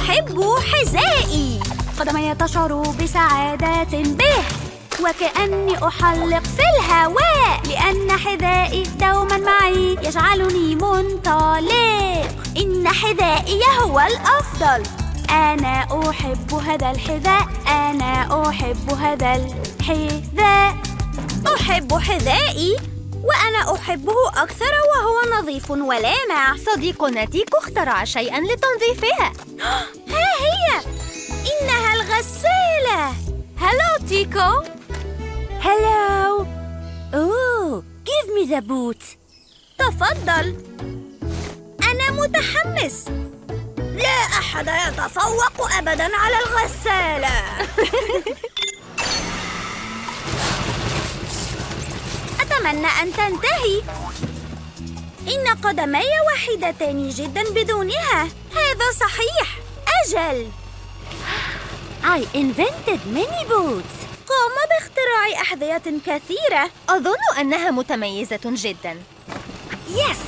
أحب حذائي. قدمي تشعر بسعادة به وكأني أحلق في الهواء، لأن حذائي دوما معي يجعلني منطلق. إن حذائي هو الأفضل. أنا أحب هذا الحذاء، أنا أحب هذا الحذاء. أحب حذائي وأنا أحبه أكثر، وهو نظيف ولامع. صديقنا تيكو اخترع شيئا لتنظيفها. ها هي، إنها الغسالة. هلو تيكو. هلو. أوه، give me the boot. تفضل. أنا متحمس. لا أحد يتفوق أبداً على الغسالة. أتمنى أن تنتهي. إن قدمي وحيدتان جداً بدونها. هذا صحيح. أجل. I invented many boots. قام باختراع أحذية كثيرة. أظن أنها متميزة جداً. Yes.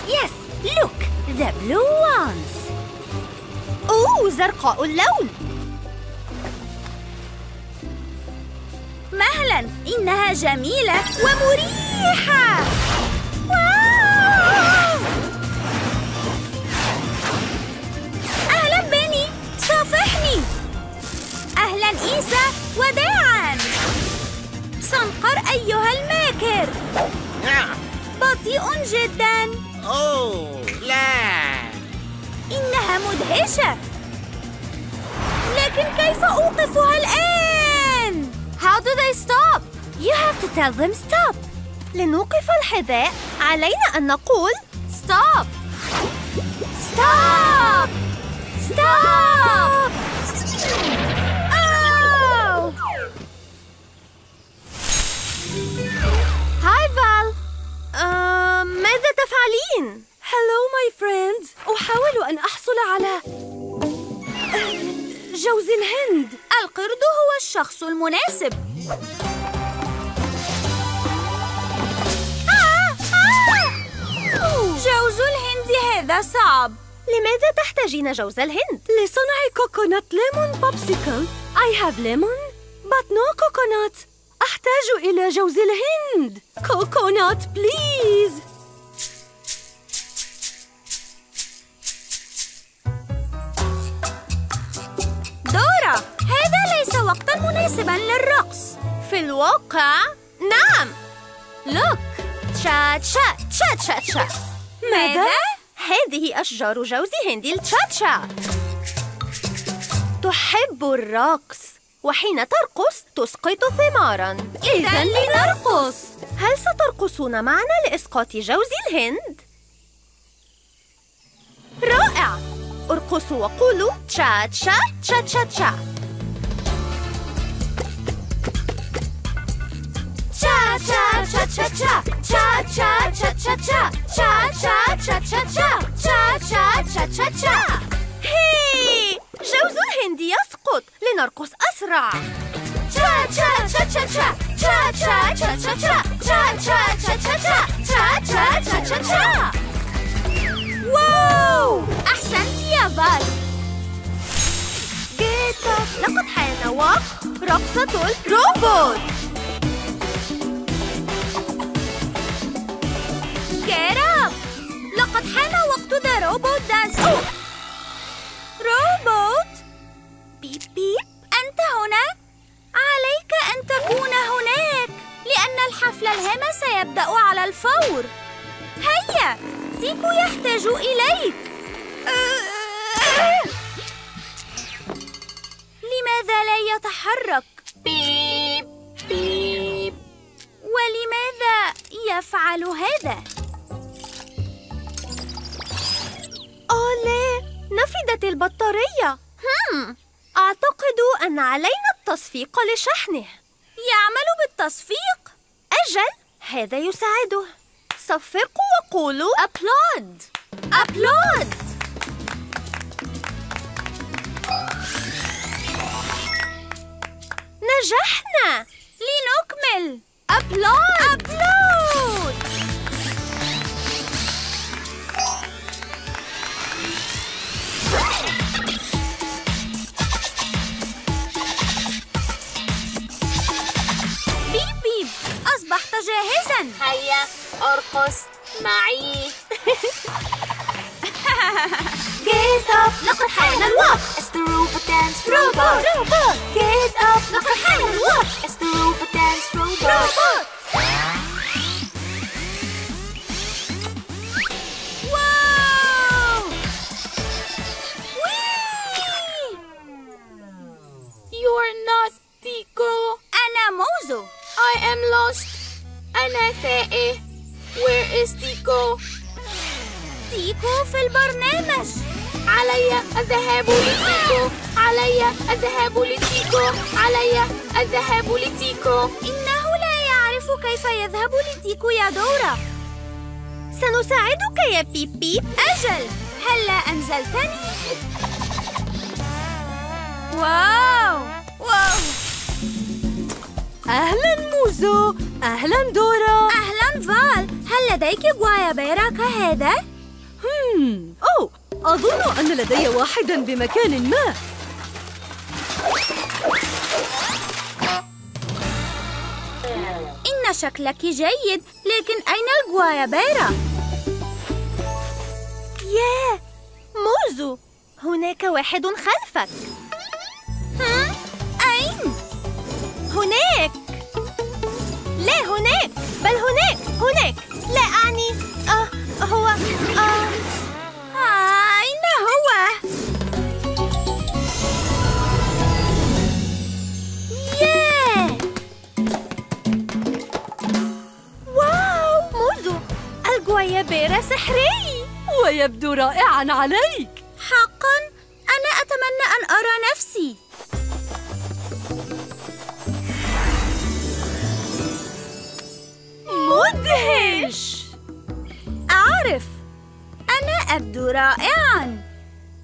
Look, the blue ones. أوه، زرقاء اللون. مهلاً، إنها جميلة ومريحة. واو! أهلاً بني، صافحني. أهلاً إيسا، وداعاً. صنقر أيها الماكر. نعم. بطيء جداً. أوه، لا. إنها مدهشة، لكن كيف أوقفها الآن؟ How do they stop? You have to tell them stop. لنوقف الحذاء علينا أن نقول stop. Stop. Stop. Oh! Hi Val. ماذا تفعلين؟ Hello my friends. أحاول أن أحصل على جوز الهند. القرد هو الشخص المناسب. جوز الهند هذا صعب. لماذا تحتاجين جوز الهند؟ لصنع كوكونات ليمون بوبسيكل. I have lemon but no coconut. أحتاج إلى جوز الهند. كوكونات بليز. دورا، هذا ليس وقتاً مناسباً للرقص. في الواقع، نعم. لوك، تشاتشا تشاتشا. ماذا؟ هذه أشجار جوز هندي التشاتشا. تحب الرقص، وحين ترقص تسقط ثماراً. إذاً لنرقص. هل سترقصون معنا لإسقاط جوز الهند؟ رائع. ارقصوا وقولوا تشا تشا تشا تشا تشا تشا تشا تشا تشا تشا تشا تشا تشا تشا تشا تشا تشا تشا. هي جوز الهندي يسقط. لنرقص أسرع. تشا تشا تشا تشا تشا تشا تشا تشا تشا تشا تشا تشا تشا. واو، أحسنت يا فال. لقد حان وقت رقصة الروبوت. كرام، لقد حان وقت ذا روبوت دانس. روبوت، بيب بيب، أنت هنا؟ عليك أن تكون هناك، لأن الحفل الهام سيبدأ على الفور. هيا، تيكو يحتاج إليك. لماذا لا يتحرك؟ بيب بيب. ولماذا يفعل هذا؟ لا، نفدت البطارية. أعتقد أن علينا التصفيق لشحنه. يعمل بالتصفيق؟ أجل، هذا يساعده. صفقوا وقولوا أبلود أبلود. نجحنا. لنكمل أبلود أبلود. جاهزا. هيا ارقص معي. Get up لقد حان الوقت. It's the robot dance robot. Get up لقد حان الوقت. It's the robot dance robot. Wow! Whee! You're not Tico. أنا موزو. I am lost. أنا تائه. Where is Tico? تيكو في البرنامج. علي الذهاب لتيكو. علي الذهاب لتيكو. علي الذهاب لتيكو. إنه لا يعرف كيف يذهب لتيكو يا دورة. سنساعدك يا بيب بيب. أجل، هلا أنزلتني؟ واو واو. أهلا موزو. أهلا دورة. أهلا فال. هل لديك غوايابيرا كهذا؟ أوه، أظن أن لدي واحداً بمكان ما. إن شكلك جيد، لكن أين الغوايابيرا؟ ياه، موزو، هناك واحد خلفك. ها؟ أين؟ هناك. لا هناك، بل هناك، هناك. لا أعني، هو أين هو؟ ياه! واو موزو، الغوايابيرا سحري ويبدو رائعاً عليك. حقاً؟ أنا أتمنى أن أرى نفسي. مدهش! أعرف، أنا أبدو رائعاً.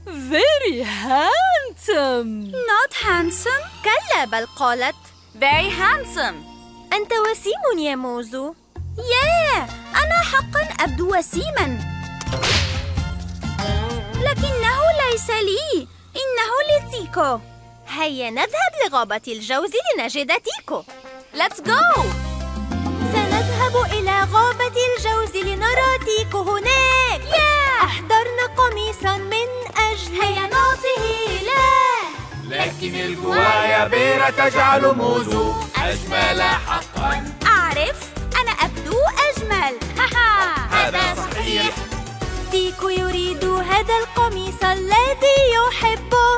Very handsome. Not handsome. كلا، بل قالت very handsome. أنت وسيم يا موزو. yeah. أنا حقاً أبدو وسيماً، لكنه ليس لي، إنه لتيكو. هيا نذهب لغابة الجوز لنجد تيكو. Let's go. سنذهب إلى غابة الجوز لنرى تيكو هناك. أحضرنا قميصاً من أجل. هيا نعطيه له. لكن الغوايابيرا تجعل موزو أجمل حقاً. أعرف، أنا أبدو أجمل. هذا صحيح. تيكو يريد هذا القميص الذي يحبه.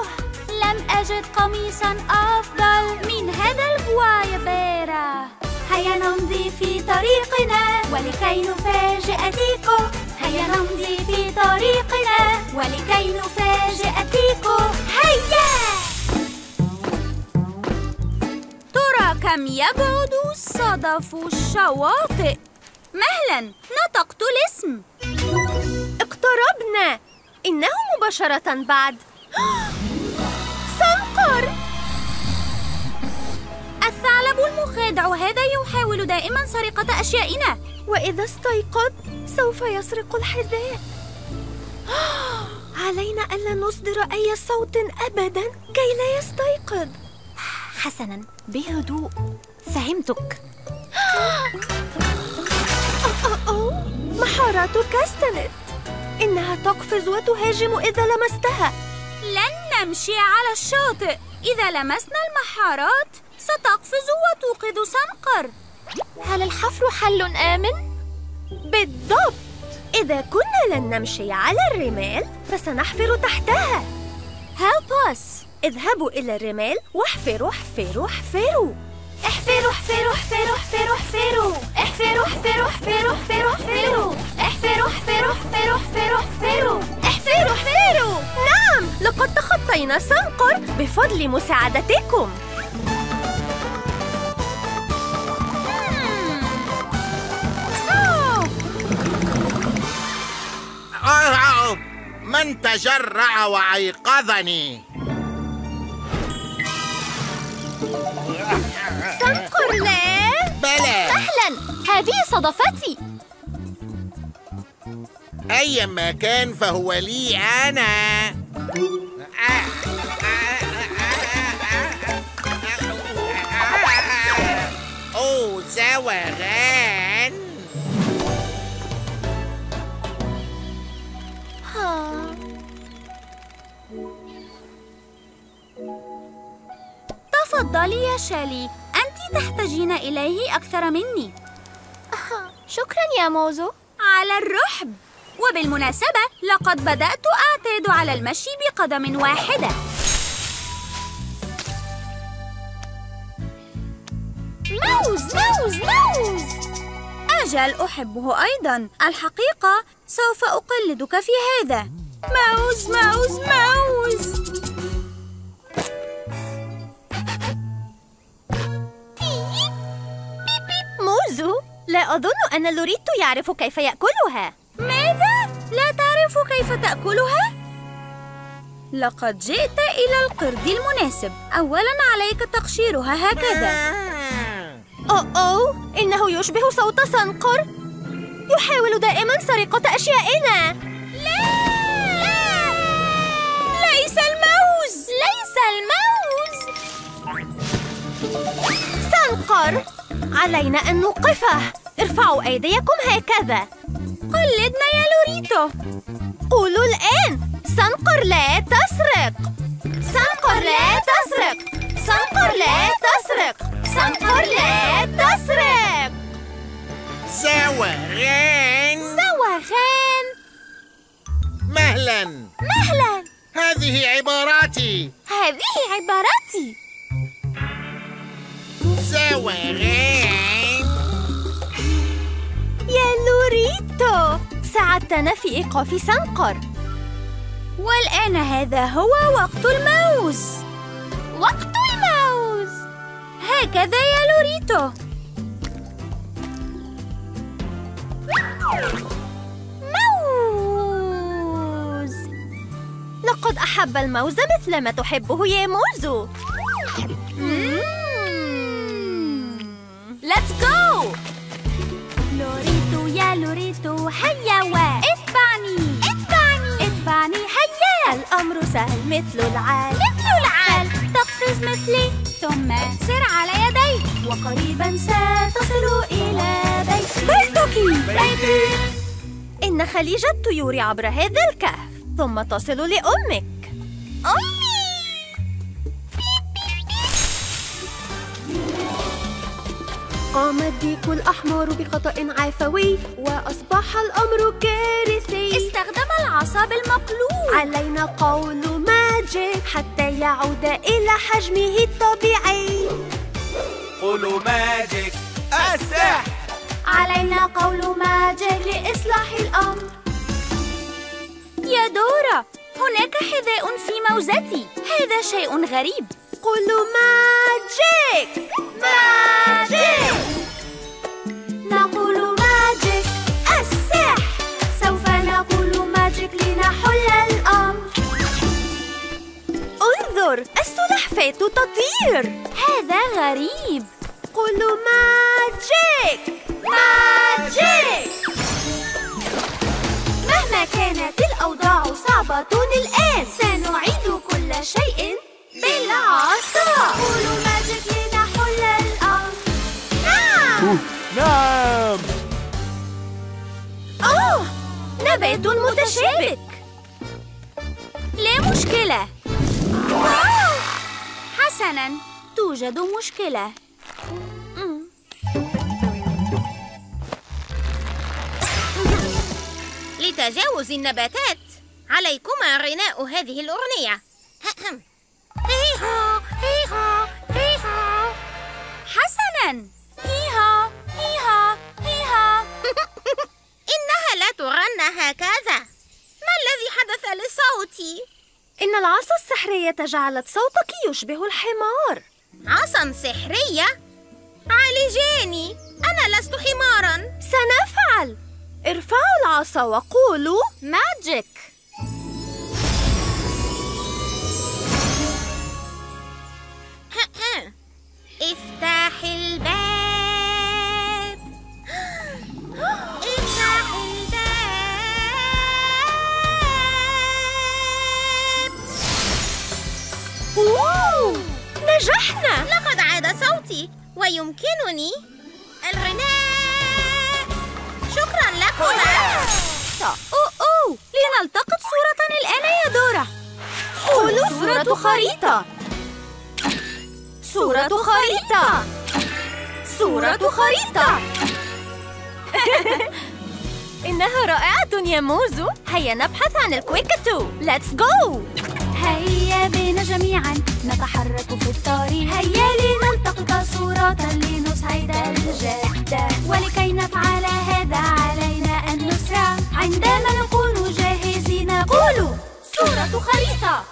لم أجد قميصاً أفضل من هذا الغوايابيرا. هيا نمضي في طريقنا ولكي نفاجئ تيكو. هيا نمضي في طريقنا ولكي نفاجئ تيكو. هيا! ترى كم يبعد صدف الشواطئ؟ مهلا، نطقت الاسم. اقتربنا. إنه مباشرة بعد. صنقر! الثعلب المخادع هذا يحاول دائماً سرقة أشيائنا. وإذا استيقظ سوف يسرق الحذاء. علينا ألا نصدر أي صوت أبداً كي لا يستيقظ. حسناً، بهدوء. فهمتك. محارات كاستنت. إنها تقفز وتهاجم إذا لمستها. لن نمشي على الشاطئ. إذا لمسنا المحارات ستقفز وتوقد صنقر. هل الحفر حل آمن؟ بالضبط. إذا كنا لن نمشي على الرمال فسنحفر تحتها. Help us. اذهبوا إلى الرمال واحفروا احفروا احفروا. احفروا احفروا احفروا احفروا احفروا. احفروا احفروا احفروا احفروا احفروا. احفروا احفروا احفروا احفروا احفروا. احفروا احفروا. نعم، لقد تخطينا صنقر بفضل مساعدتكم. من تجرع وأيقظني؟ صنقر لا. بلى. أهلا، هذه صدفتي. أي مكان فهو لي أنا. أوه، زوغان. تفضلي يا شالي، أنتِ تحتاجين إليه أكثر مني. شكراً يا موزو. على الرحب. وبالمناسبة لقد بدأت أعتاد على المشي بقدم واحدة. موز موز موز. أجل، أحبه أيضاً. الحقيقة سوف أقلدك في هذا. موز موز موز. موزو، لا أظن أن لوريتو يعرف كيف يأكلها. ماذا؟ لا تعرف كيف تأكلها؟ لقد جئت إلى القرد المناسب. أولاً عليك تقشيرها هكذا. أوه، إنه يشبه صوت صنقر. يحاول دائماً سرقة أشيائنا. لا لا، ليس الموز، ليس الموز. صنقر، علينا أن نوقفه. ارفعوا أيديكم هكذا. قلدنا يا لوريتو. قولوا الآن: صنقر لا تسرق، صنقر لا تسرق، صنقر لا تسرق، صنقر لا تسرق. زوغان زوغان. مهلا مهلا. هذه عباراتي، هذه عباراتي. زوغان. يا لوريتو، ساعدتنا في إيقاف صنقر. والآن هذا هو وقت الموز. وقت الموز. هكذا يا لوريتو. موز. لقد أحب الموز مثل ما تحبه يا موزو. Let's go! لوريتو يا لوريتو هيا واتبعني، اتبعني اتبعني هيا. الأمر سهل مثل العال، مثل العال. تقفز مثلي ثم سر على يدي، وقريبا ستصل إلى بيتي. بيتك بيتي. إن خليج الطيور عبر هذا الكهف، ثم تصل لأمك. أمي. قام الديك الأحمر بخطأ عفوي، وأصبح الأمر كارثي. استخدم العصا بالمقلوب. علينا قول ماجيك حتى يعود إلى حجمه الطبيعي. قولوا ماجيك السحر. علينا قول ماجيك لإصلاح الأمر. يا دورا، هناك حذاء في موزتي. هذا شيء غريب. قولوا ماجيك ماجيك. نقول ماجيك السحر. سوف نقول ماجيك لنحل الأمر. انظر، السلحفاة تطير. هذا غريب. قولوا ماجيك ماجيك. مهما كانت الأوضاع صعبة الآن، سنعيد كل شيء بالعصا. قولوا ماجيك لنحل الأمر. نعم نعم. أوه، نبات متشابك. لا مشكلة. حسناً، توجد مشكلة. لتجاوز النباتات عليكما غناء هذه الأغنية. هيها هيها هيها. حسناً، هيها هيها هيها. إنها لا تغنى هكذا. ما الذي حدث لصوتي؟ إن العصا السحرية جعلت صوتك يشبه الحمار. عصا سحرية؟ عالجيني، أنا لست حماراً. سنفعل. ارفعوا العصا وقولوا ماجيك. افتح الباب، افتح الباب. أوه، نجحنا. لقد عاد صوتي ويمكنني الغناء. شكرا لكما. أوه، لنلتقط صورة الآن يا دورا. قولوا صورة خريطة. صورة خريطة. صورة خريطة. إنها رائعة يا موزو. هيا نبحث عن الكويكتو. ليتس جو. هيا بنا جميعا نتحرك في الطريق. هيا لنلتقط صورة لنسعد الجادة. ولكي نفعل هذا علينا أن نسرع. عندما نكون جاهزين قولوا صورة خريطة.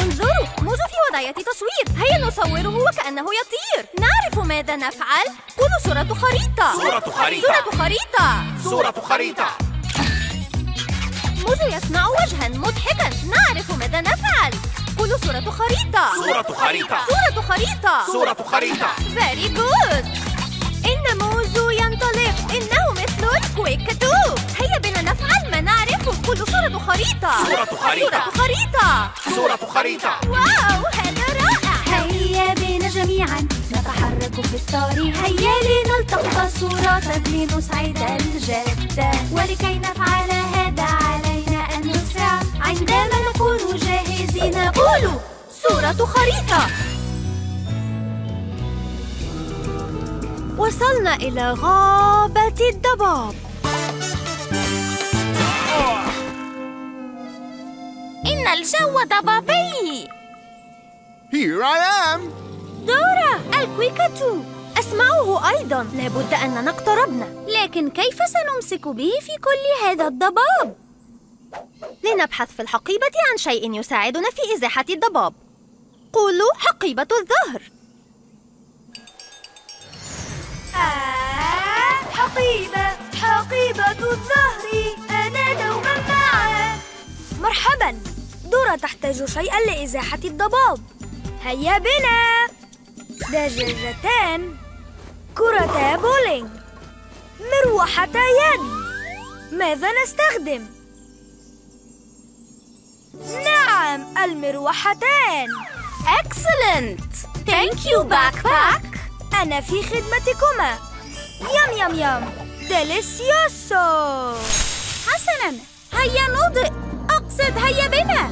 انظروا، موزو في وضعية تصوير. هيا نصوره وكأنه يطير. نعرف ماذا نفعل. قولوا صورة خريطة. صورة خريطة. صورة خريطة. صورة خريطة. موزو يصنع وجها مضحكا. نعرف ماذا نفعل. قولوا صورة خريطة. صورة خريطة. صورة خريطة. صورة خريطة. Very good. إن موزو ينطلق. إنه مثل الكويكتو. هيا بنا نفعل ما نعرف. قولوا صورة خريطة. صورة خريطة. صورة خريطة. صورة خريطة. واو، هذا رائع. هيا بنا جميعا نتحرك في الطريق. هيا لنلتقط صورة لنسعد الجادة. ولكي نفعل هذا علينا أن نسرع. عندما نكون جاهزين قولوا صورة خريطة. وصلنا إلى غابة الضباب. إن الجو ضبابي. Here I am. دورا، الكويكتو. أسمعه أيضا. لابد أننا اقتربنا. لكن كيف سنمسك به في كل هذا الضباب؟ لنبحث في الحقيبة عن شيء يساعدنا في إزاحة الضباب. قولوا حقيبة الظهر. حقيبة الظهر. أنا دوما معك. مرحبا. دورا تحتاج شيئا لإزاحة الضباب. هيا بنا. دجاجتان، كرة بولينج، مروحة يد. ماذا نستخدم؟ نعم، المروحتان. Excellent. Thank you backpack. أنا في خدمتكما. يم يم يم. ديليسيوسو. حسنا، هيا نضئ. أقصد هيا بنا.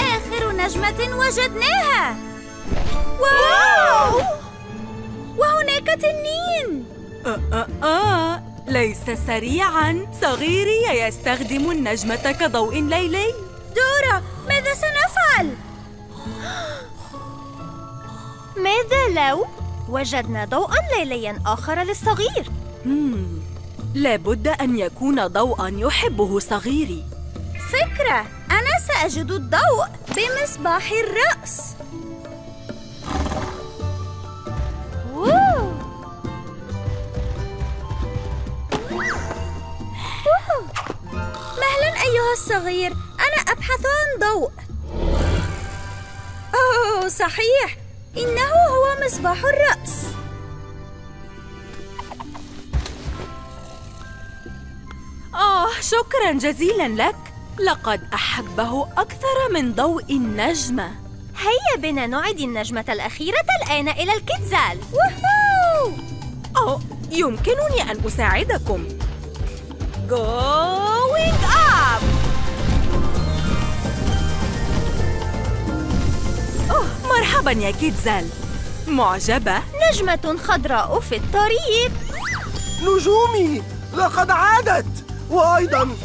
آخر نجمة وجدناها. واو! وهناك تنين. ليس سريعا. صغيري يستخدم النجمة كضوء ليلي. دورا، ماذا سنفعل؟ ماذا لو وجدنا ضوءا ليليا آخر للصغير؟ لابد أن يكون ضوءا يحبه صغيري. فكرة. أنا سأجد الضوء بمصباح الرأس. مهلا أيها الصغير، أنا أبحث عن ضوء. أوه صحيح، إنه هو مصباح الرأس. شكرا جزيلا لك. لقد أحبه أكثر من ضوء النجمة. هيا بنا نعيد النجمة الأخيرة الآن إلى الكتزال. يمكنني أن أساعدكم. Going up. مرحبا يا كتزال. معجبة. نجمة خضراء في الطريق. نجومي لقد عادت. وأيضا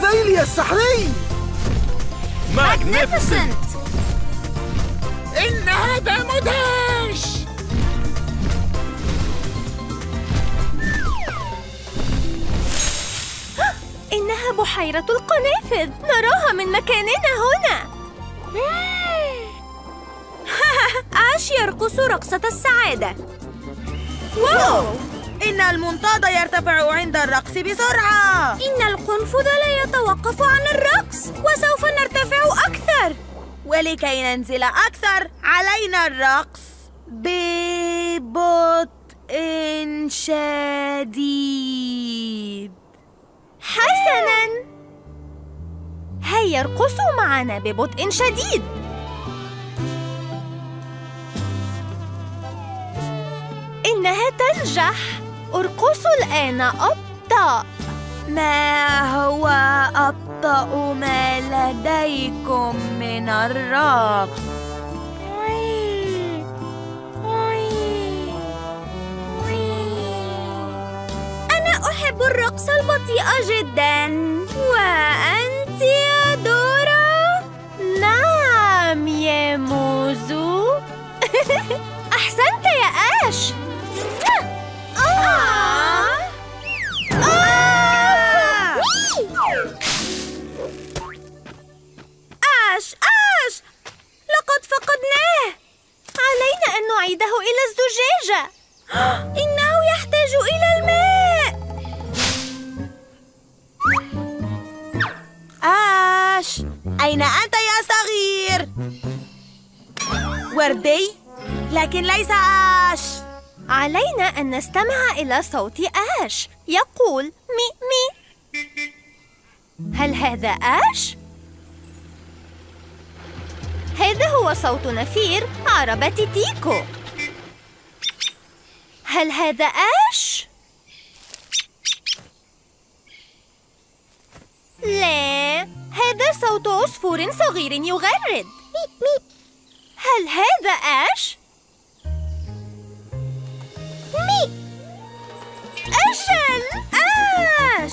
ذيلي السحري. ماغنيفيسنت. إن هذا مدهش. إنها بحيرة القنافذ. نراها من مكاننا هنا. عاش يرقص رقصة السعادة. واو! إن المنطاد يرتفع عند الرقص بسرعة. إن القنفذ لا يتوقف عن الرقص. وسوف نرتفع أكثر. ولكي ننزل أكثر علينا الرقص ببطء شديد. حسناً، هيا ارقصوا معنا ببطء شديد. إنها تنجح. ارقصوا الآن أبطأ. ما هو أبطأ ما لديكم من الرقص؟ أنا أحب الرقص البطيء جدا. وأنت يا دورا؟ نعم يا موزو. أحسنت يا آش. آش، لقد فقدناه. علينا أن نعيده إلى الزجاجة. إنه يحتاج إلى الماء. آش، أين أنت يا صغير؟ وردي؟ لكن ليس آش. علينا أن نستمع إلى صوت آش يقول مي مي. هل هذا آش؟ هذا هو صوت نفير عربة تيكو. هل هذا آش؟ لا، هذا صوت عصفور صغير يغرد. هل هذا آش؟ أجل، آش.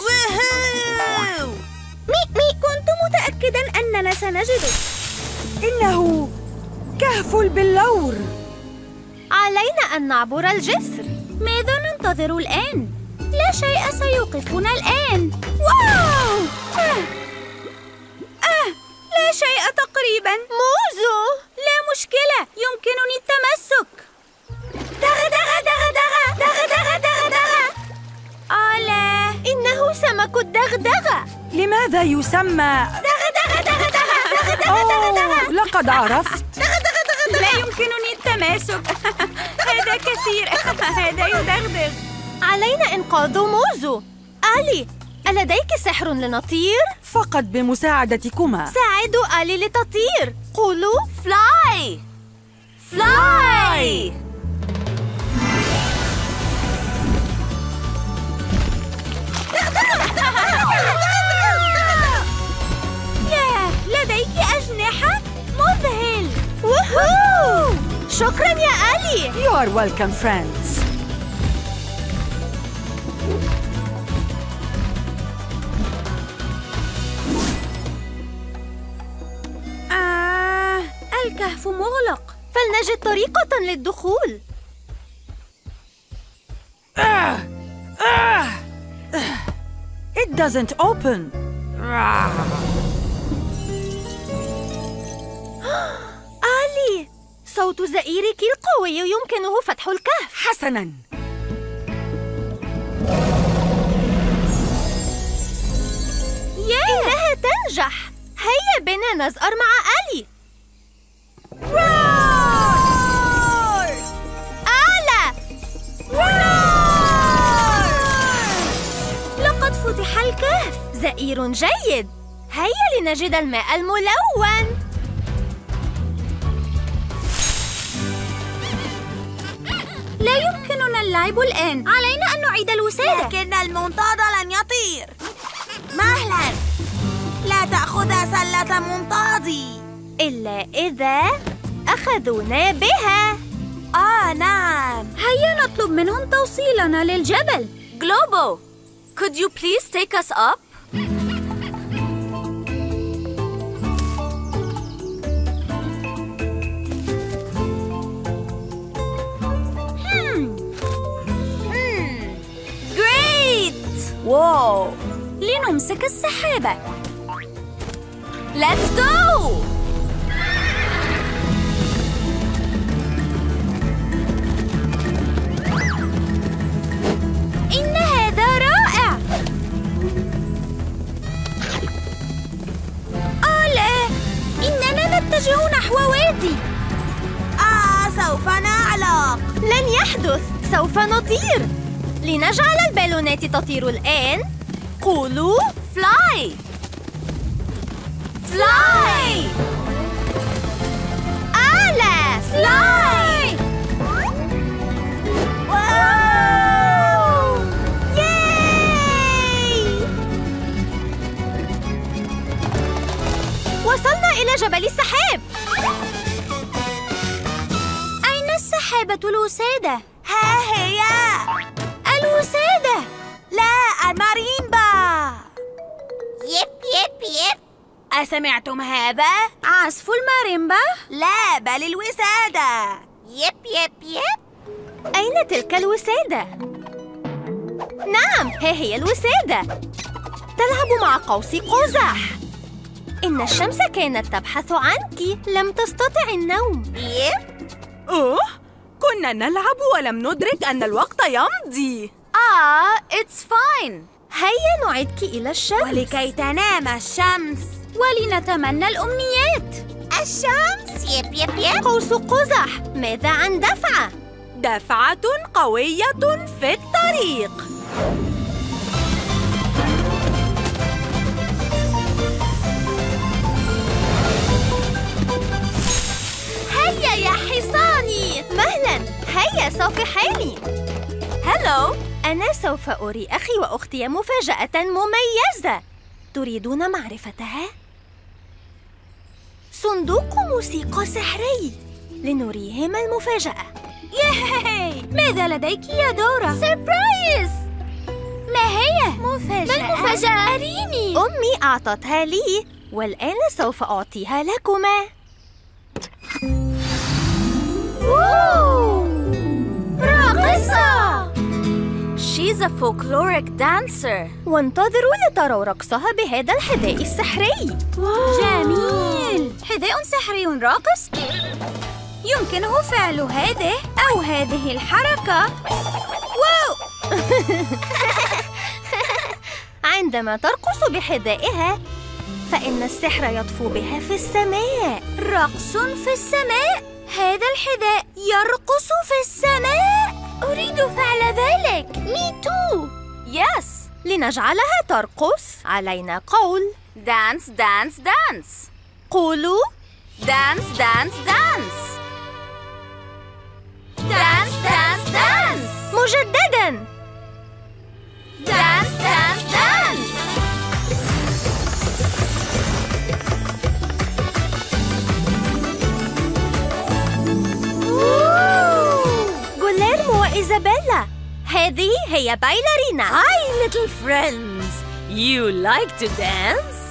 كنت متأكدا أننا سنجده. إنه كهف باللور. علينا أن نعبر الجسر. ماذا ننتظر الآن؟ لا شيء سيوقفنا الآن. واو! لا شيء تقريبا. موزو، لا مشكلة، يمكنني التمسك. دغ دغ دغ دغ دغ دغ دغ دغ. لا، إنه سمك الدغدغة. لماذا يسمى دغ دغ دغ دغ؟ أوه، لقد عرفت. لا يمكنني التماسك. هذا كثير. هذا يدغدغ. علينا إنقاذ موزو. آلي، ألديك سحر لنطير؟ فقط بمساعدتكما. ساعدوا آلي لتطير. قولوا فلاي فلاي. لديك أجنحة؟ مذهل. ووهو! شكراً يا آلي. You are welcome, friends. الكهف مغلق. فلنجد طريقة للدخول. It doesn't open. آلي، صوت زئيرك القوي يمكنه فتح الكهف. حسناً. إنها تنجح. هيا بنا نزأر مع آلي. روار! أعلى! روار! لقد فتح الكهف. زئير جيد. هيا لنجد الماء الملون. لا يمكننا اللعب الآن. علينا أن نعيد الوسادة. لكن المنطاد لن يطير. مهلا، لا تأخذ سلة منطادي. إلا إذا أخذونا بها. نعم. هيا نطلب منهم توصيلنا للجبل. جلوبو، could you please take us up؟ واو! لنمسك السحابة. Let's go! إن هذا رائع. لا، إننا نتجه نحو وادي. سوف نعلق. لن يحدث. سوف نطير. لنجعل البالونات تطير الآن. قولوا فلاي فلاي. أعلى. فلاي. واو! الوسادة. ها هي الوسادة. لا، الماريمبا. يب يب يب. أسمعتم هذا؟ عزف الماريمبا؟ لا، بل الوسادة. يب يب يب. أين تلك الوسادة؟ نعم، ها هي الوسادة تلعب مع قوس قزح. إن الشمس كانت تبحث عنك، لم تستطع النوم. أوه، كنا نلعب ولم ندرك أن الوقت يمضي. it's fine. هيا نعيدك إلى الشمس ولكي تنام الشمس ولنتمنى الأمنيات. الشمس. يب يب يب. قوس قزح، ماذا عن دفعة؟ دفعة قوية في الطريق. هيا يا حصاني. مهلا، هيا سوف حالي. هلو، أنا سوف أري أخي وأختي مفاجأة مميزة. تريدون معرفتها؟ صندوق موسيقى سحري. لنريهما المفاجأة. ياهي! ماذا لديك يا دورا؟ سيربرايز! ما هي؟ مفاجأة. ما المفاجأة؟ أريني. أمي أعطتها لي، والآن سوف أعطيها لكما. راقصة! She's a folkloric dancer. وانتظروا لتروا رقصها بهذا الحذاء السحري. جميل! حذاء سحري راقص؟ يمكنه فعل هذه أو هذه الحركة. واو! عندما ترقص بحذائها فإن السحر يطفو بها في السماء. رقص في السماء. هذا الحذاء يرقص في السماء. أريد فعل ذلك. مي تو. يس. لنجعلها ترقص علينا قول دانس دانس دانس. قولوا دانس دانس دانس. دانس دانس دانس. مجدداً دانس دانس دانس. غليرمو وإيزابيلا، هذه هي بايلرينا. Hi little friends, you like to dance?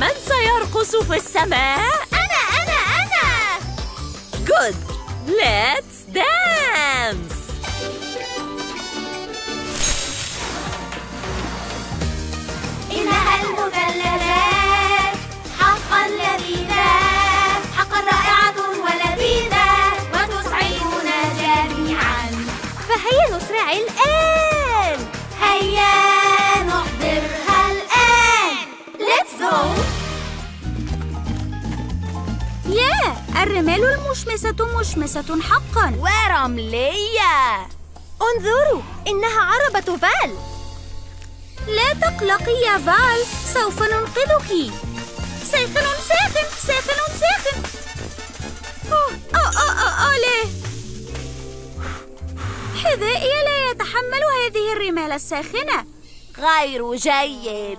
من سيرقص في السماء؟ أنا. Good, let's dance. إنها المثلثات حقا لذيذة، حقا رائعة ولذيذة وتسعدنا جميعا. فهيا نسرع الآن. هيا نحضرها الآن. Let's go. ياه، الرمال المشمسة مشمسة حقاً ورملية. انظروا، إنها عربة فال. لا تقلقي يا فال، سوف ننقذك. ساخن ساخن ساخن ساخن. ليه؟ حذائي لا يتحمل هذه الرمال الساخنة. غير جيد.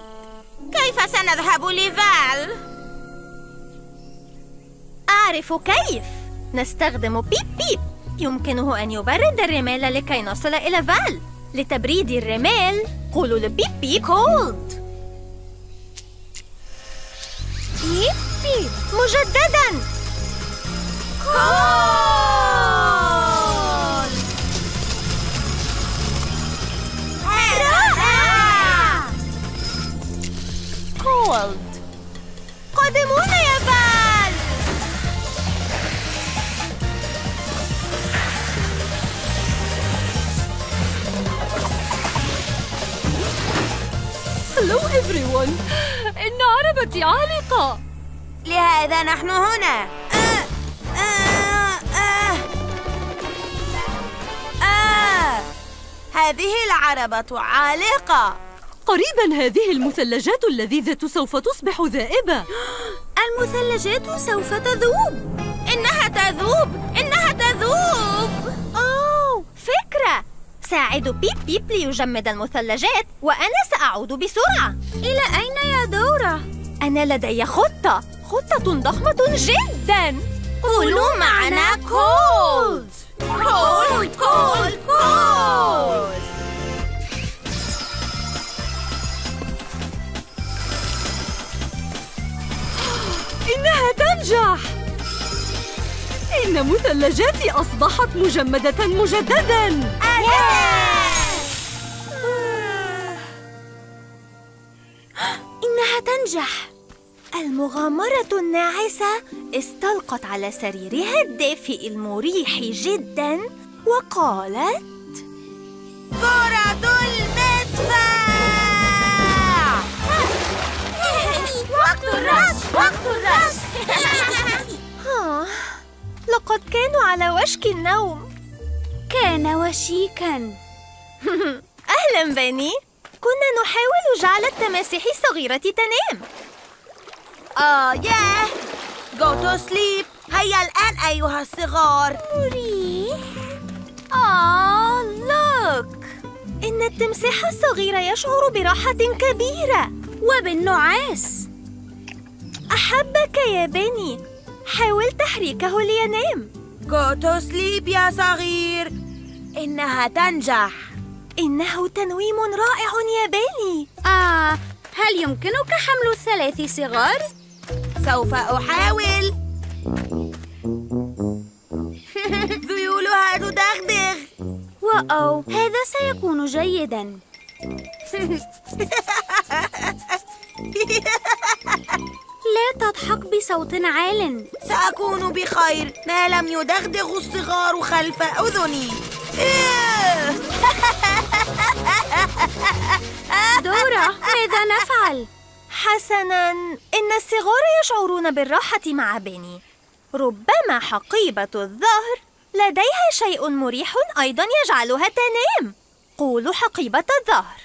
كيف سنذهب لفال؟ أعرف كيف. نستخدم بيب بيب. يمكنه أن يبرد الرمال لكي نصل إلى فال. لتبريد الرمال قولوا لبيب بيب. كولد. بيب بيب. مجدداً كولد. رائع. كولد. قدمونا يا فال. Hello everyone. إن عربتي عالقة، لهذا نحن هنا. هذه العربة عالقة. قريبا هذه المثلجات اللذيذة سوف تصبح ذائبة. المثلجات سوف تذوب. إنها تذوب، إنها تذوب. أوه، فكرة. ساعد بيب بيب ليجمد المثلجات وأنا سأعود بسرعة. إلى أين يا دورة؟ أنا لدي خطة ضخمة جدا. قولوا معنا كولد. Cold! إنها تنجح! إن مثلجاتي أصبحت مجمدة مجدداً! إنها تنجح! المغامرة الناعسة استلقت على سريرها الدافئ المريح جداً وقالت: دورا المدفع! وقت الرش! لقد كانوا على وشك النوم. كان وشيكاً. أهلاً بني. كنا نحاول جعل التماسيح الصغيرة تنام. ياه! Go to sleep! هيا الآن أيها الصغار! مريح! look! إن التمساح الصغير يشعر براحة كبيرة وبالنعاس. أحبك يا بني. حاول تحريكه لينام. Go to sleep يا صغير! إنها تنجح. إنه تنويم رائع يا بني. هل يمكنك حمل 3 صغار؟ سوف أحاول. ذيولها تدغدغ. واو، هذا سيكون جيداً. لا تضحك بصوت عال. سأكون بخير ما لم يدغدغ الصغار خلف أذني. دورا، ماذا نفعل؟ حسناً، إن الصغار يشعرون بالراحة مع بني. ربما حقيبة الظهر لديها شيء مريح أيضاً يجعلها تنام. قولوا حقيبة الظهر.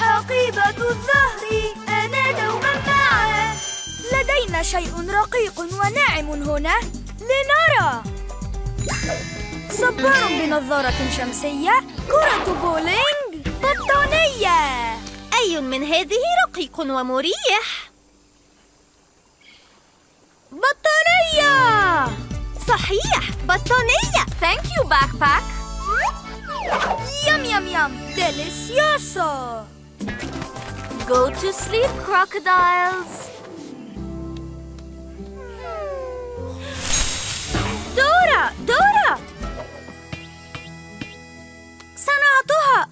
حقيبة الظهر، أنا دوماً معه. لدينا شيء رقيق وناعم هنا، لنرى. صبار بنظارة شمسية، كرة بولينج، بطانية. أي من هذه رقيق ومريح؟ بطانية. صحيح، بطانية. Thank you backpack. يم يم يم، ديليسيوسو. Go to sleep crocodiles. دورا!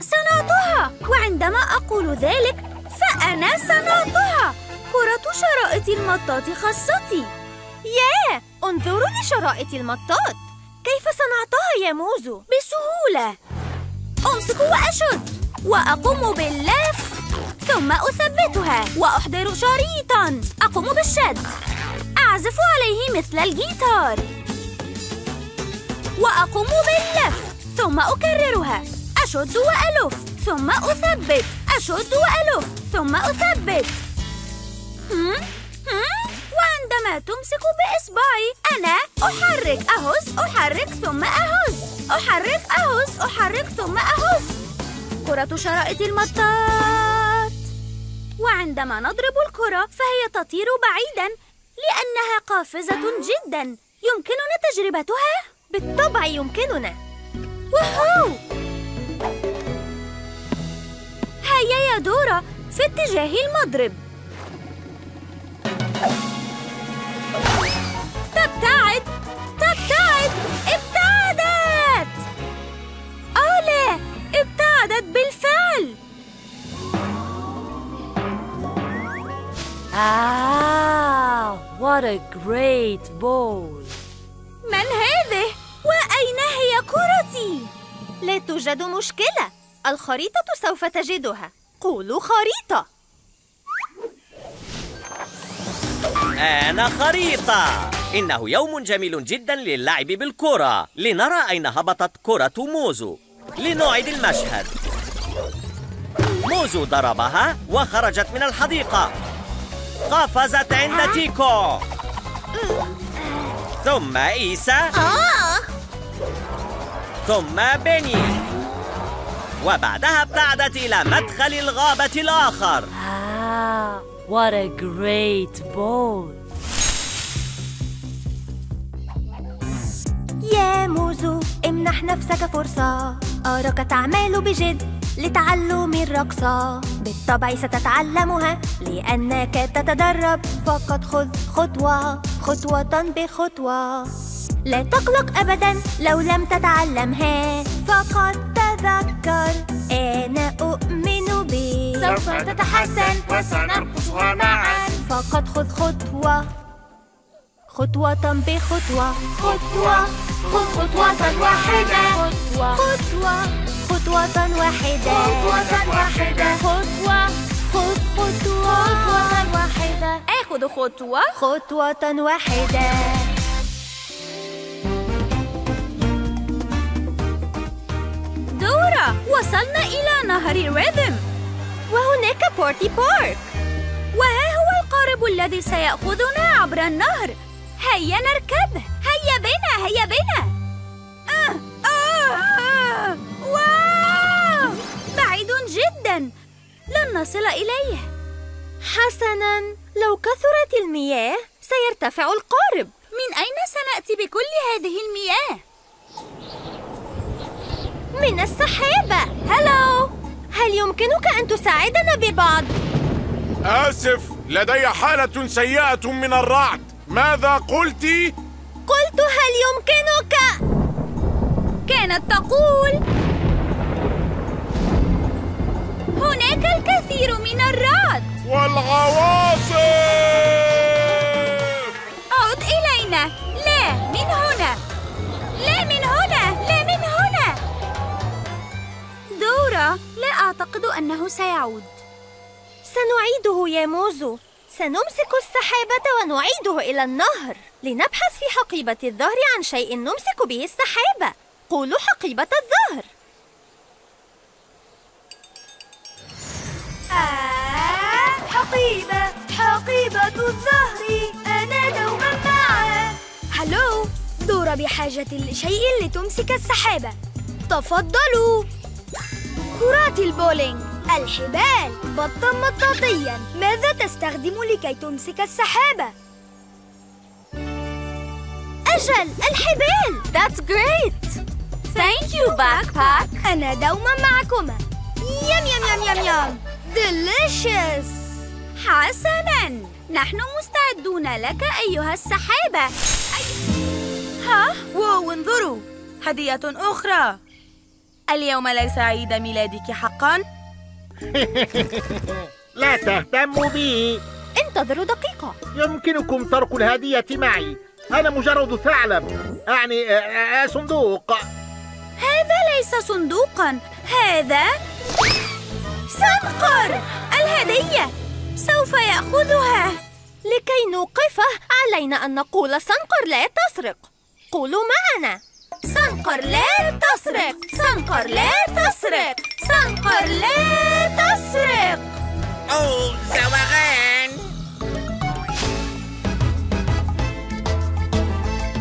صنعتها! وعندما أقول ذلك فأنا صنعتها! كرة شرائط المطاط خاصتي. ياه! انظروا لشرائط المطاط. كيف صنعتها يا موزو؟ بسهولة. أمسك وأشد وأقوم باللف ثم أثبتها وأحضر شريطاً. أقوم بالشد، أعزف عليه مثل الجيتار وأقوم باللف ثم أكررها. أشد وألف ثم أثبت. أشد وألف ثم أثبت. وعندما تمسك بإصبعي أنا أحرك أهز أحرك ثم أهز أحرك أهز أحرك ثم أهز. كرة شرائط المطاط. وعندما نضرب الكرة فهي تطير بعيداً لأنها قافزة جداً. يمكننا تجربتها؟ بالطبع يمكننا. وهو! هيا يا دورا في اتجاه المضرب. تبتعد! ابتعدت! لا! ابتعدت بالفعل! What a great ball! من هذه؟ وأين هي كرتي؟ لا توجد مشكلة، الخريطة سوف تجدها. قولوا خريطة. أنا خريطة. إنه يوم جميل جدا للعب بالكرة. لنرى أين هبطت كرة موزو. لنعيد المشهد. موزو ضربها وخرجت من الحديقة. قفزت عند تيكو. ثم إيسا. ثم بني. وبعدها ابتعدت إلى مدخل الغابة الآخر. What a great ball. اسمح نفسك فرصة، أراك تعمل بجد لتعلم الرقصة، بالطبع ستتعلمها لأنك تتدرب، فقط خذ خطوة خطوة بخطوة. لا تقلق أبدا لو لم تتعلمها، فقط تذكر أنا أؤمن بي، سوف تتحسن وسنرقصها معا، فقط خذ خطوة خطوة بخطوة، خطوة خذ خطوة واحدة، خطوة خطوة واحدة، خطوة واحدة، خطوة خذ خطوة واحدة، آخذ خطوة خطوة واحدة. دورا، وصلنا إلى نهر الريذم، وهناك بورتي بارك، وها هو القارب الذي سيأخذنا عبر النهر. هيا نركبه، هيا بنا، هيا بنا. واو، بعيد جدا، لن نصل إليه. حسنا، لو كثرت المياه سيرتفع القارب. من أين سنأتي بكل هذه المياه؟ من السحابة. هلو، هل يمكنك أن تساعدنا ببعض؟ آسف، لدي حالة سيئة من الرعد. ماذا قلتِ؟ قلت هل يمكنك؟ كانت تقول هناك الكثير من الرعد والعواصف. عد إلينا. لا من هنا، لا من هنا، لا من هنا. دورا، لا أعتقد أنه سيعود. سنعيده يا موزو. سنمسك السحابة ونعيده إلى النهر لنبحث في حقيبة الظهر عن شيء نمسك به السحابة. قولوا حقيبة الظهر. حقيبة، حقيبة الظهر، أنا دوما معه. هلو، دورا بحاجة لشيء لتمسك السحابة. تفضلوا. كرات البولينج، الحبال، بطاً مطاطياً. ماذا تستخدم لكي تمسك السحابة؟ أجل، الحبال. That's great. Thank you, backpack. أنا دوماً معكما. يم يم يم يم يم. Delicious. حسناً، نحن مستعدون لك أيها السحابة. ها؟ واو، انظروا، هدية أخرى. اليوم ليس عيد ميلادك حقاً؟ لا تهتم بي. انتظروا دقيقة. يمكنكم ترك الهدية معي، أنا مجرد ثعلب، أعني صندوق. هذا ليس صندوقا، هذا صنقر. الهدية سوف يأخذها. لكي نوقفه علينا أن نقول صنقر لا تسرق. قولوا معنا: صنقر لا تسرق، صنقر لا تسرق، صنقر لا تسرق. أوه، زوغان.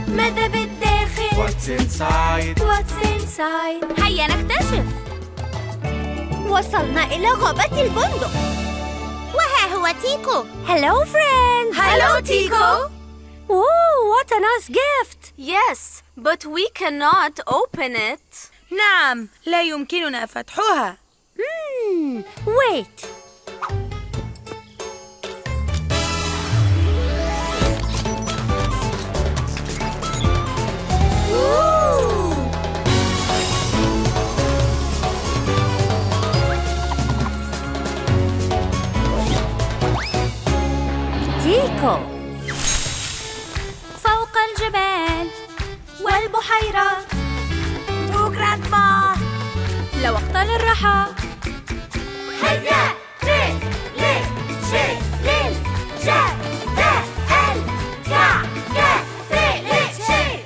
ماذا بالداخل؟ What's inside? What's inside? هيا نكتشف. وصلنا إلى غابة البندق، وها هو تيكو. Hello friends. Hello تيكو. Whoa, what a nice gift. Yes, but we cannot open it. نعم، لا يمكننا فتحها. Wait. Tico. الجبال والبحيرات توجد ما لوقت للراحة. هيا ريل ليل شيل ليل جا دا ال كا كا ريل ليل شيل.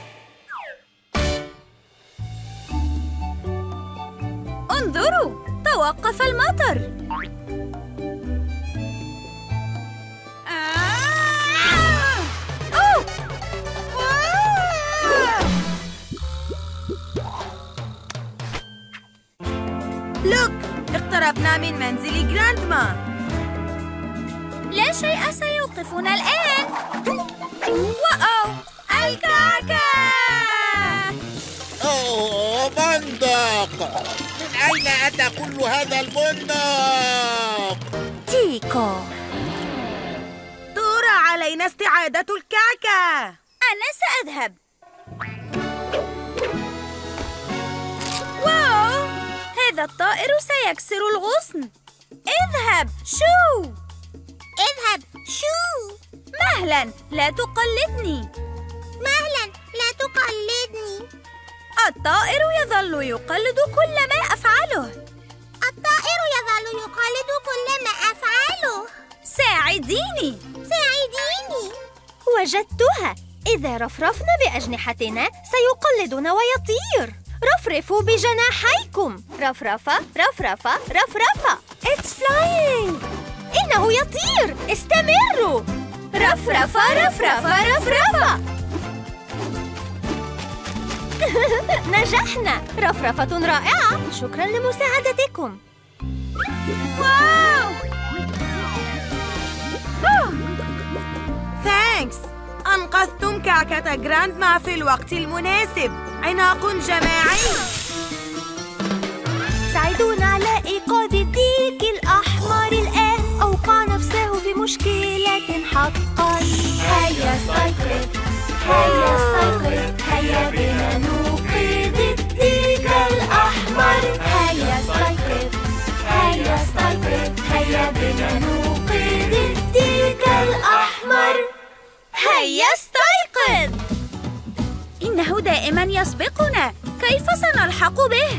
انظروا، توقف المطر. لوك، اقتربنا من منزل جراندما. لا شيء سيوقفنا الآن. واو، الكعكة. فندق. من أين أتى كل هذا الفندق؟ تيكو، دورا، علينا استعادة الكعكة. أنا سأذهب. واو، هذا الطائر سيكسر الغصن. اذهب شو، اذهب شو. مهلا، لا تقلدني. مهلا، لا تقلدني. الطائر يظل يقلد كل ما أفعله. الطائر يظل يقلد كل ما أفعله. ساعديني، ساعديني. وجدتها. إذا رفرفنا بأجنحتنا سيقلدنا ويطير. رفرفوا بجناحيكم. رفرفة، رفرفة، رفرفة. It's flying. إنه يطير. استمروا. رفرفة، رفرفة، رفرفة. نجحنا. رفرفة رائعة. شكراً لمساعدتكم. واو. ثانكس. أنقذتم كعكة جراند ما في الوقت المناسب. عناق جماعي. ساعدونا على إيقاظ الديك الأحمر الآن. أوقع نفسه في مشكلة حقاً. هيا استيقظ، هيا استيقظ، هيا بنا نوقظ الديك الأحمر. هيا استيقظ، هيا استيقظ، هيا بنا نوقظ الديك الأحمر. هيا استيقظ. إنه دائماً يسبقنا. كيف سنلحق به؟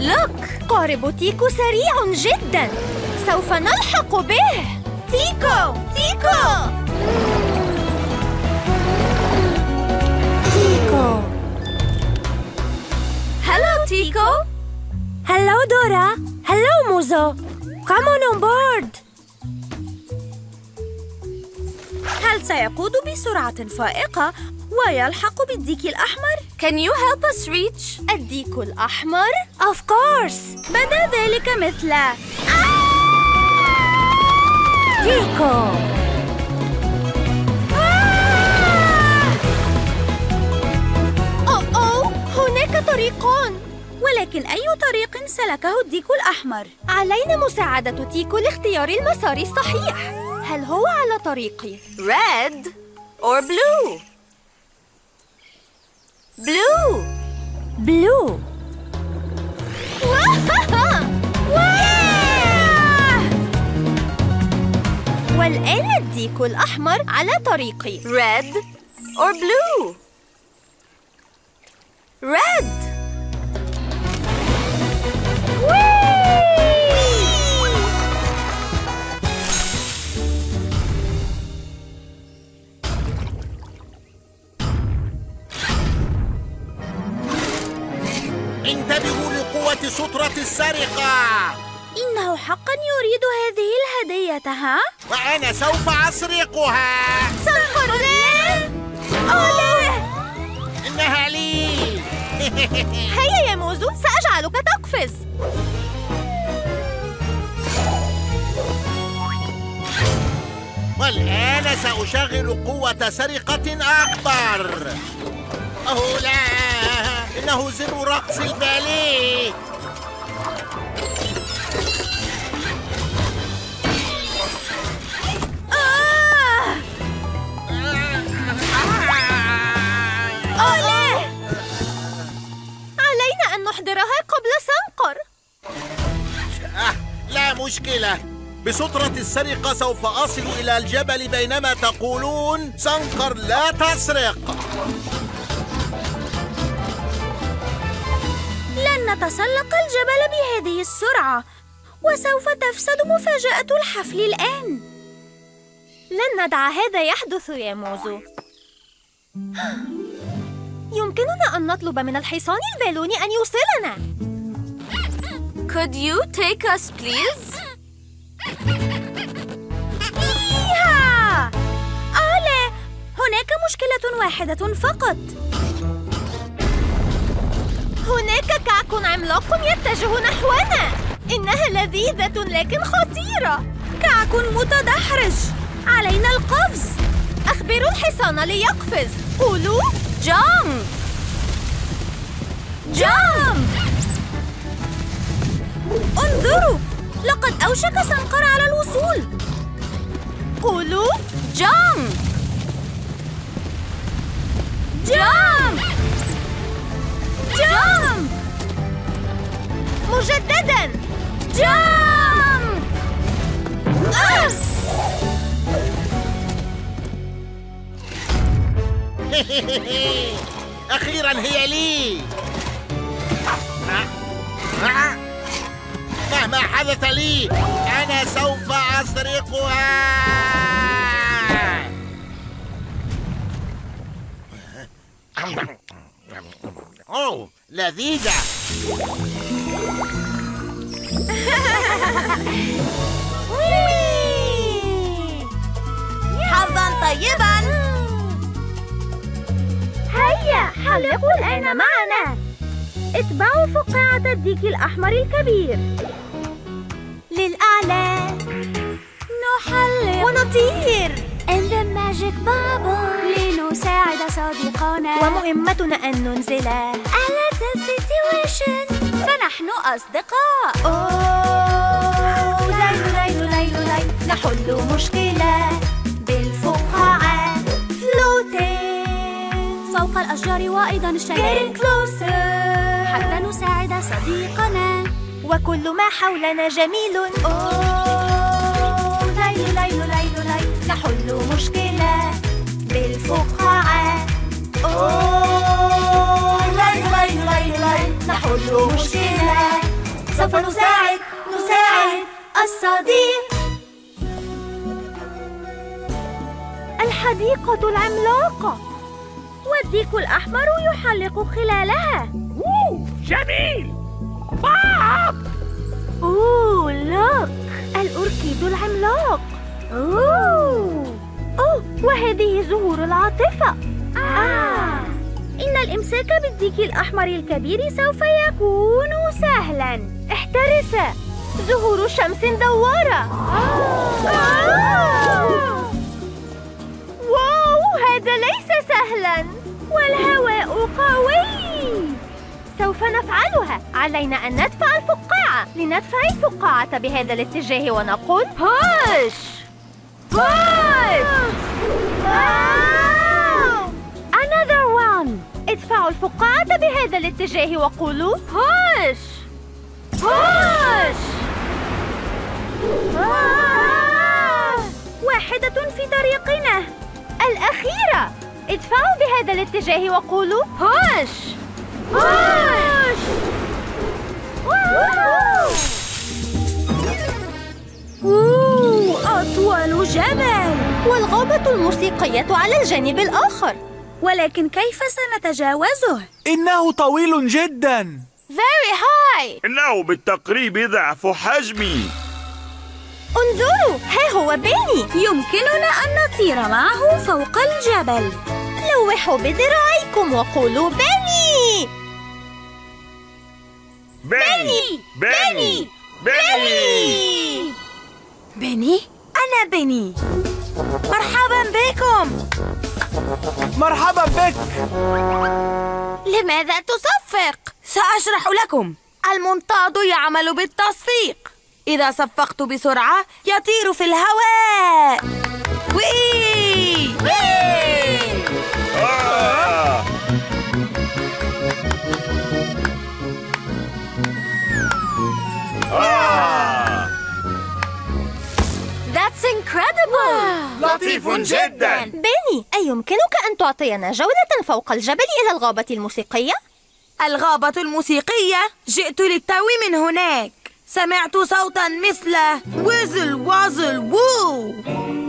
لوك، قارب تيكو سريع جداً. سوف نلحق به. تيكو، تيكو، تيكو. هلو تيكو. هلو دورا. هلو موزو. Come on board. هل سيقود بسرعة فائقة ويلحق بالديك الأحمر؟ Can you help us reach الديك الأحمر؟ Of course. بدا ذلك مثل تيكو. أوه، هناك طريقان، ولكن أي طريق سلكه الديك الأحمر؟ علينا مساعدة تيكو لاختيار المسار الصحيح. هل هو على طريقي red or blue؟ blue، blue. والآن الديك الأحمر على طريقي red or blue. red. انتبهوا لقوة سطرة السرقة. إنه حقاً يريد هذه الهدية، ها؟ وأنا سوف أسرقها. سرقناه؟ لا، إنها لي. هيا يا موزو، سأجعلك تقفز. والآن سأشغل قوة سرقة أكبر. أوه لا، إنه زر رقص الباليه. أوه، علينا أن نحضرها قبل سنقر. لا مشكلة، بسترة السرقة سوف أصل إلى الجبل بينما تقولون سنقر لا تسرق. لن نتسلق الجبل بهذه السرعة، وسوف تفسد مفاجأة الحفل الآن. لن ندع هذا يحدث يا موزو. يمكننا أن نطلب من الحصان البالوني أن يوصلنا. Could you take us please؟ إيها! لا، هناك مشكلة واحدة فقط. هناك كعك عملاق يتجه نحونا. إنها لذيذة لكن خطيرة. كعك متدحرج. علينا القفز. أخبروا الحصان ليقفز. قولوا جامب. جامب! انظروا! لقد أوشك سمكر على الوصول! قولوا جامب! جامب! جامب! مجدداً! جامب! أخيراً هي لي! مهما حدث لي أنا سوف أسرقها. أوه لذيذة. حظاً طيباً. هيا حلقوا الآن معنا. اتبعوا فقاعة الديك الأحمر الكبير للأعلى. نحلق ونطير. And the magic bubble. لنساعد صديقنا ومهمتنا أن ننزله. A little situation. فنحن أصدقاء. أوه ليلو ليلو ليلو ليلو. نحل مشكلة بالفقاعة. Floating. فوق الأشجار وأيضا الشجر. Get closer. حتى نساعد صديقنا وكل ما حولنا جميل. أوه ليلو ليلو ليلو ليلو. نحل مشكلة بالفقاعة. أوه ليلو ليلو ليلو ليلو. نحل مشكلة. سوف نساعد الصديق. الحديقة العملاقة والديك الأحمر يحلق خلالها. جميل. باب. أوه لوك الأوركيد العملاق. أوه وهذه زهور العاطفة. إن الإمساك بالديك الأحمر الكبير سوف يكون سهلا. احترس. زهور شمس دوارة. واو هذا ليس سهلا والهواء قوي. سوف نفعلها. علينا أن ندفع الفقاعة. لندفع الفقاعة بهذا الاتجاه ونقول بوش بوش. Another one. ادفعوا الفقاعة بهذا الاتجاه وقولوا بوش بوش. واحدة في طريقنا. الأخيرة. ادفعوا بهذا الاتجاه وقولوا بوش بوش. أطول جبل والغابة الموسيقية على الجانب الآخر. ولكن كيف سنتجاوزه؟ إنه طويل جدا. Very high. إنه بالتقريب ضعف حجمي. انظروا ها هو بيني. يمكننا أن نطير معه فوق الجبل. لوحوا بذراعيكم وقولوا بيني. بيني بيني بيني بيني. أنا بيني. مرحبا بكم. مرحبا بك. لماذا تصفق؟ سأشرح لكم. المنطاد يعمل بالتصفيق. إذا صفقت بسرعة يطير في الهواء. وي وي. That's incredible. لطيف جدا. بيني أيمكنك أن تعطينا جولة فوق الجبل إلى الغابة الموسيقية؟ الغابة الموسيقية؟ جئت للتو من هناك. سمعت صوتا مثل ويزل وازل وو.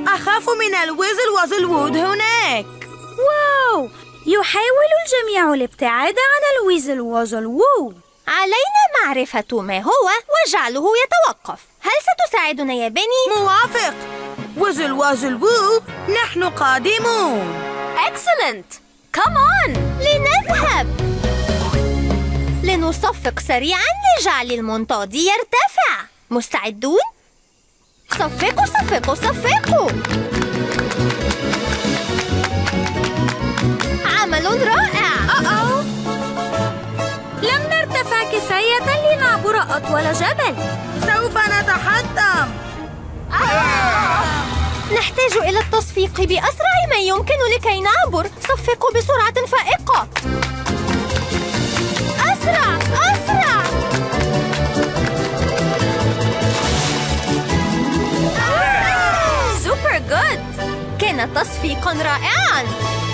أخاف من الويزل وازل وود هناك. واو يحاول الجميع الابتعاد عن الويزل وازل وو. علينا معرفة ما هو وجعله يتوقف. هل ستساعدنا يا بني؟ موافق. وزل وازل وو نحن قادمون. Excellent. Come on. لنذهب. لنصفق سريعا لجعل المنطاد يرتفع. مستعدون؟ صفقوا صفقوا صفقوا. عمل رائع. لم أطول جبل. سوف نتحطم. نحتاج إلى التصفيق بأسرع ما يمكن لكي نعبر. صفقوا بسرعة فائقة. أسرع أسرع. سوبر جود. كان تصفيقا رائعا.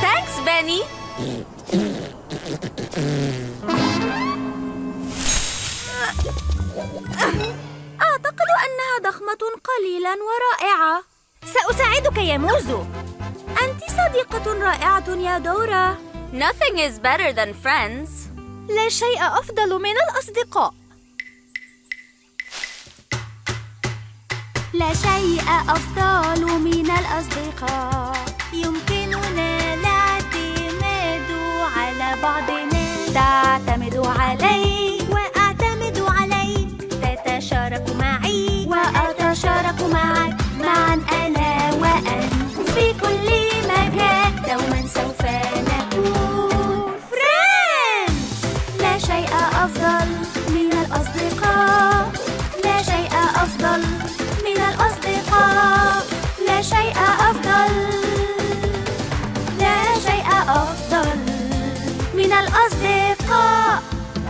ثانكس باني. أعتقد أنها ضخمة قليلا ورائعة. سأساعدك يا موزو. أنت صديقة رائعة يا دورا. Nothing is better than friends. لا شيء أفضل من الأصدقاء. لا شيء أفضل من الأصدقاء. يمكننا الاعتماد على بعضنا. تعتمد علي وأعتمد عليك. تتشارك معي وأتشارك معك. معا أنا وأنت في كل مكان. دوما سوف نكون فريندز. لا شيء أفضل من الأصدقاء. لا شيء أفضل من الأصدقاء. لا شيء أفضل. لا شيء أفضل من الأصدقاء.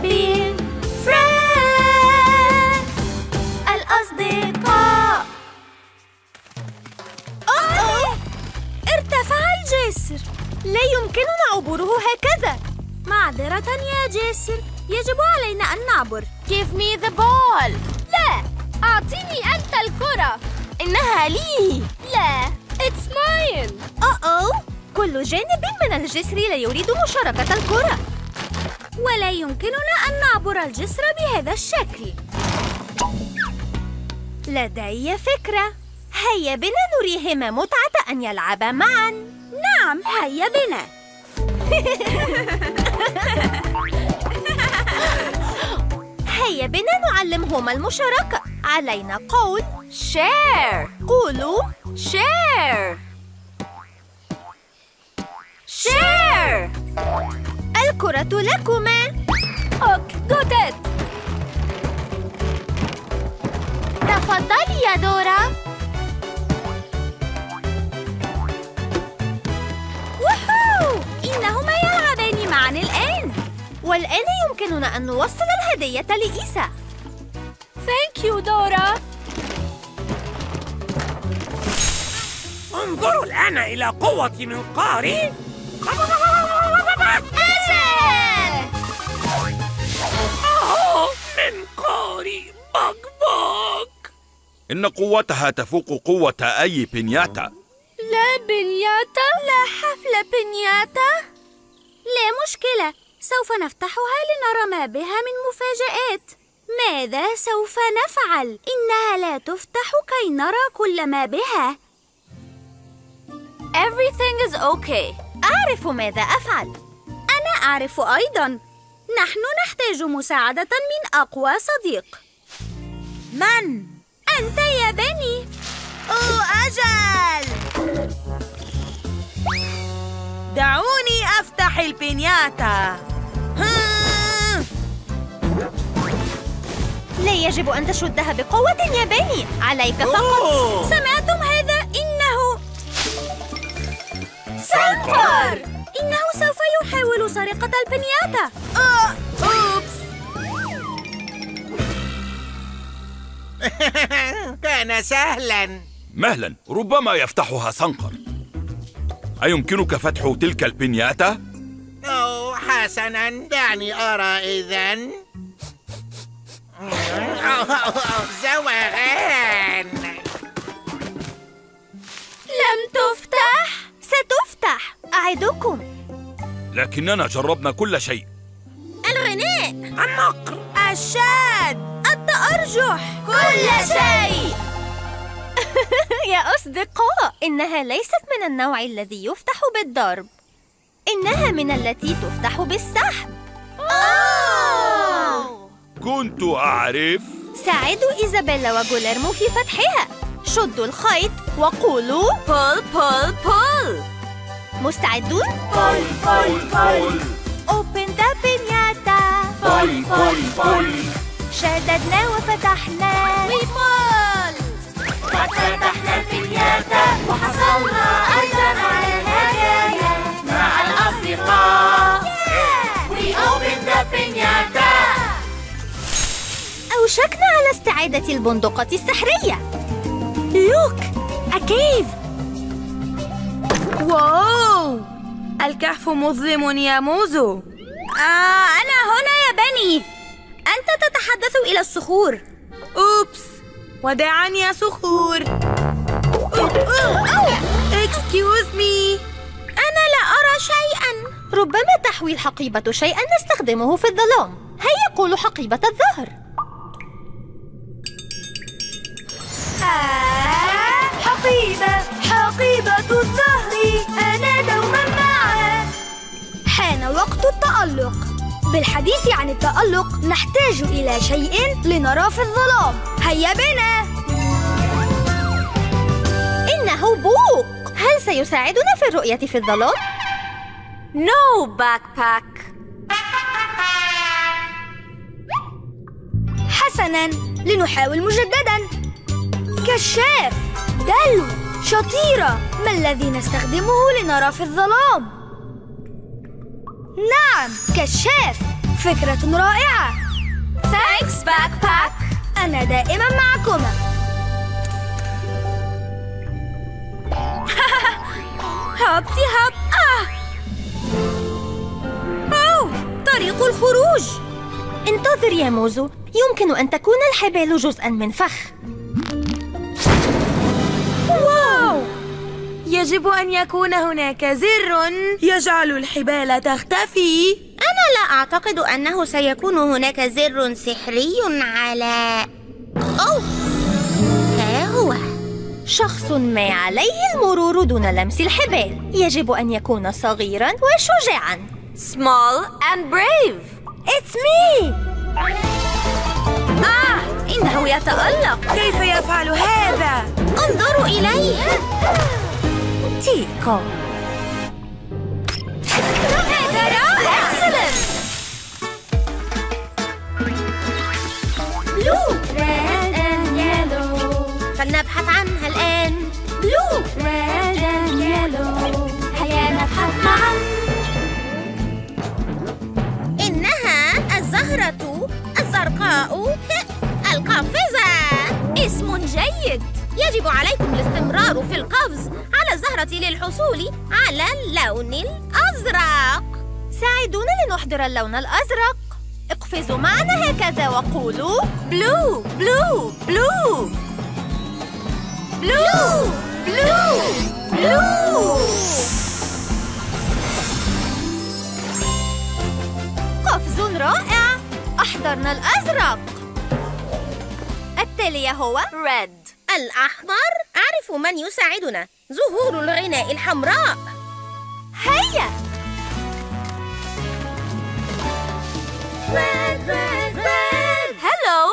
being friends. الأصدقاء. ارتفع الجسر. لا يمكننا عبوره هكذا. معذرة يا جسر. يجب علينا أن نعبر. Give me the ball. لا. أعطيني أنت الكرة. إنها لي. لا. It's mine. كل جانب من الجسر لا يريد مشاركة الكرة. ولا يمكننا أن نعبر الجسر بهذا الشكل. لدي فكرة. هيا بنا نريهما متعة أن يلعبا معا. نعم هيا بنا. هيا بنا نعلمهما المشاركة. علينا قول share. قولوا share. share. الكرة لكما. اوك جوتت. تفضلي يا دورا. إنهما يلعبان معاً الآن. والآن يمكننا أن نوصل الهدية لإيسا. Thank you دورا. انظروا الآن إلى قوة منقاري. أنا. أهو منقاري باك باك. إن قوتها تفوق قوة أي بنياتا. لا بنياتا؟ لا حفلة بنياتا؟ لا مشكلة، سوف نفتحها لنرى ما بها من مفاجآت. ماذا سوف نفعل؟ إنها لا تفتح كي نرى كل ما بها. Everything is okay. أعرف ماذا أفعل. أنا أعرف أيضاً. نحن نحتاج مساعدة من أقوى صديق. من؟ أنت يا بني. أوه أجل. دعوني أفتح البينياتا. لا يجب أن تشدها بقوة يا بني. عليك فقط. سمعتم هذا؟ إنه سنقر. إنه سوف يحاول سرقة البينياتا. أوبس. كان سهلاً. مهلا، ربما يفتحها صنقر. أيمكنك فتح تلك البنياتة؟ أوه حسنا، دعني أرى إذن. زوغان. لم تفتح؟ ستفتح، أعدكم. لكننا جربنا كل شيء. الغناء، النقر، الشاد، التأرجح، كل شيء. يا أصدقاء، إنها ليست من النوع الذي يفتح بالضرب. إنها من التي تفتح بالسحب. كنت أعرف. ساعدوا إيزابيلا وغوليرمو في فتحها. شدوا الخيط وقولوا بول بول بول. مستعدون؟ بول بول بول. Open the piñata. بول بول بول. شددنا وفتحنا ويبول. ففتحنا البنيات وحصلنا أيضا على الهدايا مع الأصدقاء. We opened the pinata. أوشكنا على استعادة البندقة السحرية. لوك، أكيد. واو، الكهف مظلم يا موزو. أنا هنا يا بني. أنت تتحدث إلى الصخور. أوبس، وداعاً يا صخور. إكسكيوز مي، أنا لا أرى شيئاً. ربما تحوي الحقيبة شيئاً نستخدمه في الظلام. هيا قولوا حقيبة الظهر. حقيبة الظهر، أنا دوماً معه. حان وقت التألق. بالحديث عن التألق نحتاج إلى شيء لنرى في الظلام. هيا بنا. إنه بوق. هل سيساعدنا في الرؤية في الظلام؟ No backpack. حسناً، لنحاول مجدداً. كشاف، دلو، شطيرة. ما الذي نستخدمه لنرى في الظلام؟ نعم، كشاف. فكرة رائعة. Thanks backpack. أنا دائماً معكما. هابتي هاب. طريق الخروج. انتظر يا موزو، يمكن أن تكون الحبال جزءاً من فخ. واو! يجب أن يكون هناك زر يجعل الحبال تختفي. أنا لا أعتقد أنه سيكون هناك زر سحري على... أوه! ها هو. شخص ما عليه المرور دون لمس الحبال. يجب أن يكون صغيراً وشجاعاً. Small and brave. It's me. إنه يتألق. كيف يفعل هذا؟ انظروا إليه. تيكو. هذا رائع. Blue, red and yellow. فلنبحث عنها الآن. Blue, red and yellow. هيا نبحث معا. الزهرة الزرقاء القافزة. اسم جيد. يجب عليكم الاستمرار في القفز على الزهرة للحصول على اللون الأزرق. ساعدونا لنحضر اللون الأزرق. اقفزوا معنا هكذا وقولوا بلو بلو بلو بلو بلو بلو. قفز رائع. أحضرنا الأزرق. التالي هو ريد. الأحمر. أعرف من يساعدنا. زهور الغناء الحمراء. هيا. ريد ريد ريد. هلو.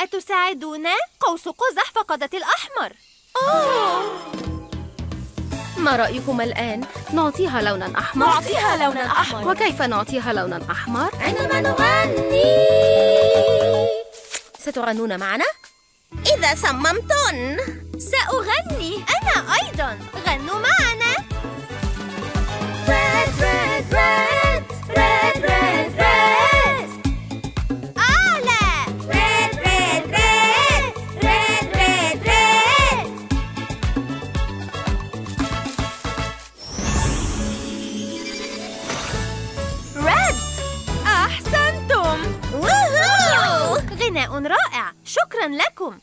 أتساعدونا؟ قوس قزح فقدت الأحمر. ما رأيكم الآن؟ نعطيها لوناً أحمر. وكيف نعطيها لوناً أحمر؟ عندما نغني. ستغنون معنا؟ إذا صممتن. سأغني أنا أيضاً. غنوا معنا. ريد ريد ريد ريد ريد ريد. أعلى. ريد ريد ريد ريد ريد ريد. رائع. شكراً لكم.